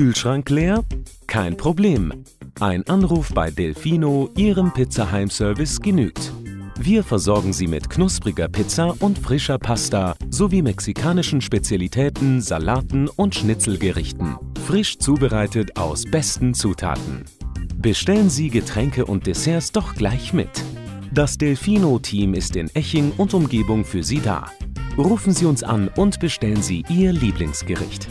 Kühlschrank leer? Kein Problem. Ein Anruf bei Delfino, Ihrem Pizzaheimservice, genügt. Wir versorgen Sie mit knuspriger Pizza und frischer Pasta sowie mexikanischen Spezialitäten, Salaten und Schnitzelgerichten. Frisch zubereitet aus besten Zutaten. Bestellen Sie Getränke und Desserts doch gleich mit. Das Delfino-Team ist in Eching und Umgebung für Sie da. Rufen Sie uns an und bestellen Sie Ihr Lieblingsgericht.